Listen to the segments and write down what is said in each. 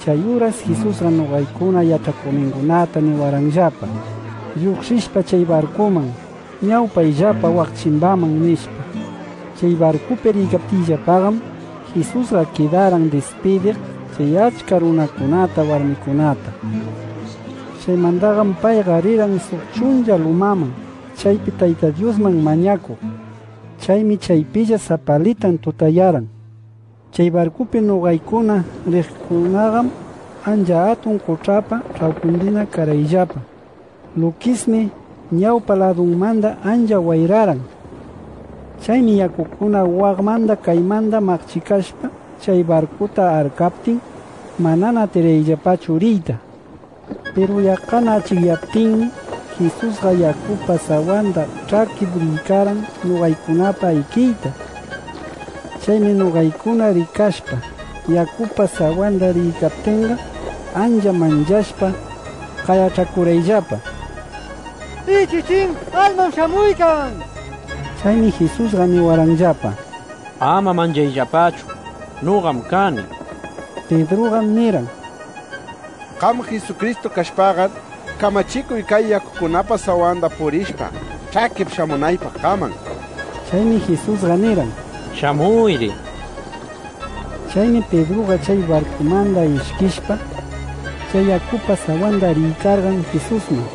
Chayuras Jesús ranogaykuna yatakuninkunata niwaranllapa lluqsishpa chay barkuman ñawpayllapa waqchimbaman nishpa chay barkupi rikaptillapagan Jesús rakidaran despidiq chay achka runakunata warmikunata chaymantaqa payqa riran suqchunlla lumaman chaypi Tayta Diosman mañaku chaymi chaypilla sapallitan tutayaran. Chay barkupi nugaykuna riqkunagam anja atun qutrapa rawkundina karayllapa lukismi ñawpa ladunmanta anja wayraran chaymi yakukuna waqmanta kaymanta maqchikashpa chay barkuta arkaptin manana terayllapachu riyta pero yaqana achikyaptinmi Jesusqa yakupa sawanta traqui brinkaran nugaykunapa ayqiyta chaymi nugaykuna rikashpa yakupa sawanda rikaptenga anja manllashpa qayachakurayllapa ichichin alman shamuykan chaymi Jesusqa niwaranllapa ama manllayllapachu nugam kani Pedroqam niran qam Jesucristo kashpaqa kamachikuy kay yakukunapa sawanda purishpa chakip shamunaypa qaman chaymi Jesusqa niran Shamuyri chaymi Pedroqa chay barkumanta ishkishpa chay yakupa sawanta rikargan Jesusman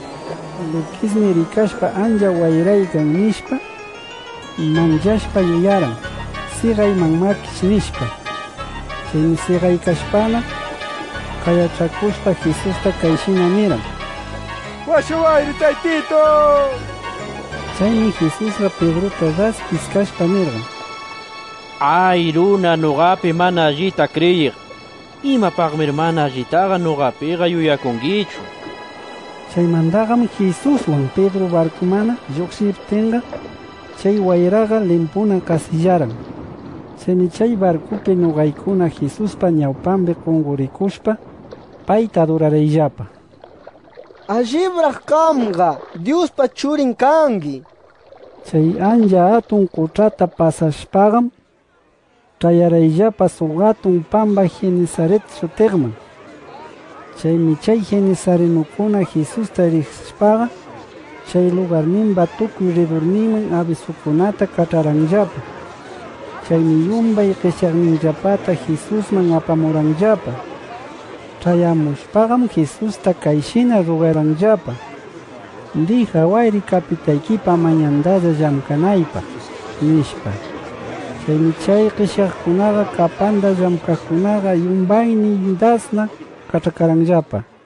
lukismi rikashpa anja wayraykan nishpa manllashpa yuyaran siqayman makich nishpa chaymi siqay kashpana qayachakushpa Jesusta kayshina niran Washuwayri taytito chaymi Jesusqa Pedrota das piskashpa niran Ay, runa, nugapi mana allita creyig. Ima pag mi hermana allitaga nugapega yuyakunguichu. Chay mandagam Jesús Juan Pedro barkumana lluqsirtenga chay wayraga limpuna kasillaran. Chaymi chay barkupi nugaykuna Jesuspa ñawpambi qunqurikushpa payta durarayllapa. Allibraq kamqa Diospa churin kanki. Chay anja atun qutrata pasashpagam Trayarayllapa suqatun pampa Genezaret sutegman chaymi chay Genezarenukuna Jesusta rishpaqa chay lugarninpa tukuy ridurninman avisukunata kataranllapa chaymi yumpay qishaqninllapata Jesusman apamuranllapa trayamushpaqam Jesusta kayshina rugaranllapa lija wayri kapitaykipa mañantalla llamkanaypa nishpa chaymi chay qishaqkunaqa kapanta llamkaqkunaqa yumbayni dasna katakaranllapa